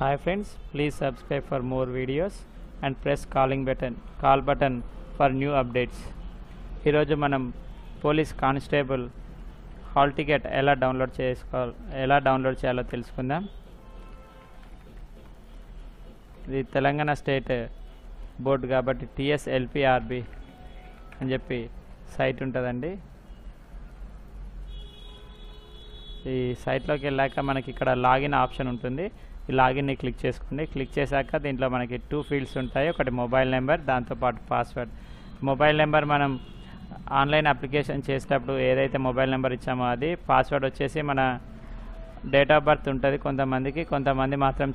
Hi friends, please subscribe for more videos and press call button for new updates. ఈరోజు మనం police constable hall ticket ఎలా download చేయాలో తెలుసుకుందాం. ఇది Telangana state board కాబట్టి TSLPRB అని చెప్పి సైట్ ఉంటుందండి. ఈ సైట్లోకి వెళ్ళాక మనకి ఇక్కడ లాగిన్ ఆప్షన్ ఉంటుంది. ఈ లాగిన్ని క్లిక్ చేసుకోండి. క్లిక్ చేశాక దీంట్లో మనకి 2 ఫీల్డ్స్ ఉంటాయి. ఒకటి మొబైల్ నెంబర్, దాంతోపాటు పాస్వర్డ్. మొబైల్ నెంబర్ మనం ఆన్లైన్ అప్లికేషన్ చేసేటప్పుడు ఏదైతే మొబైల్ నెంబర్ ఇచ్చామో అది. పాస్వర్డ్ వచ్చేసి మన డేట్ ఆఫ్ బర్త్ ఉంటుంది కొంతమందికి, కొంతమంది మాత్రం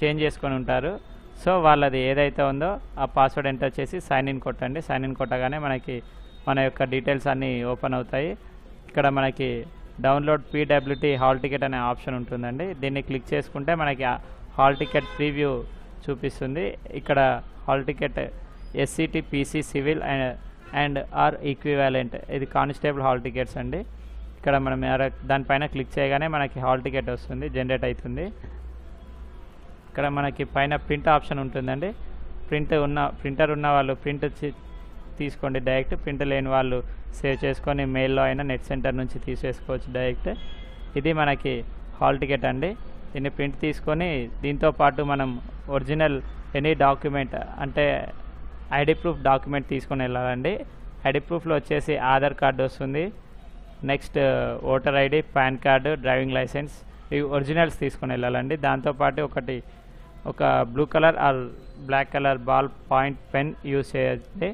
చేంజ్ చేసుకొని ఉంటారు. సో వాళ్ళది ఏదైతే ఉందో ఆ పాస్వర్డ్ ఎంటర్ చేసి సైన్ ఇన్ కొట్టండి. సైన్ ఇన్ కొట్టగానే మనకి మన యొక్క డీటెయిల్స్ అన్నీ ఓపెన్ అవుతాయి. ఇక్కడ మనకి డౌన్లోడ్ PWD హాల్ టికెట్ అనే ఆప్షన్ ఉంటుందండి. దీన్ని క్లిక్ చేసుకుంటే మనకి హాల్ టికెట్ ప్రీవ్యూ చూపిస్తుంది. ఇక్కడ hall ticket SCT PC civil and or equivalent, ఇది కానిస్టేబుల్ హాల్ టికెట్స్ అండి. ఇక్కడ మనం దానిపైన క్లిక్ చేయగానే మనకి హాల్ టికెట్ వస్తుంది, జనరేట్ అవుతుంది. ఇక్కడ మనకి పైన ప్రింట్ ఆప్షన్ ఉంటుందండి. ప్రింటర్ ఉన్న వాళ్ళు ప్రింట్ తీసుకోండి డైరెక్ట్. ప్రింట్ లేని వాళ్ళు సేవ్ చేసుకొని మెయిల్లో అయినా నెట్ సెంటర్ నుంచి తీసేసుకోవచ్చు డైరెక్ట్. ఇది మనకి హాల్ టికెట్ అండి. దీన్ని ప్రింట్ తీసుకొని దీంతో పాటు మనం ఒరిజినల్ ఎనీ డాక్యుమెంట్ అంటే ఐడి ప్రూఫ్ డాక్యుమెంట్ తీసుకొని వెళ్ళాలండి. ఐడి ప్రూఫ్లో వచ్చేసి ఆధార్ కార్డు వస్తుంది, next voter ID, PAN card, driving licence, ఇవి ఒరిజినల్స్ తీసుకొని వెళ్ళాలండి. దాంతోపాటు ఒక blue colour or black colour ball point pen use చేయండి.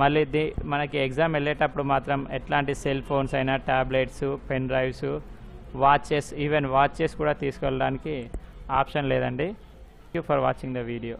మళ్ళీ మనకి ఎగ్జామ్ వెళ్ళేటప్పుడు మాత్రం ఎట్లాంటి సెల్ ఫోన్స్ అయినా, tablets, pen drives, watches, even watches కూడా తీసుకెళ్ళడానికి ఆప్షన్ లేదండి. Thank you for watching the video.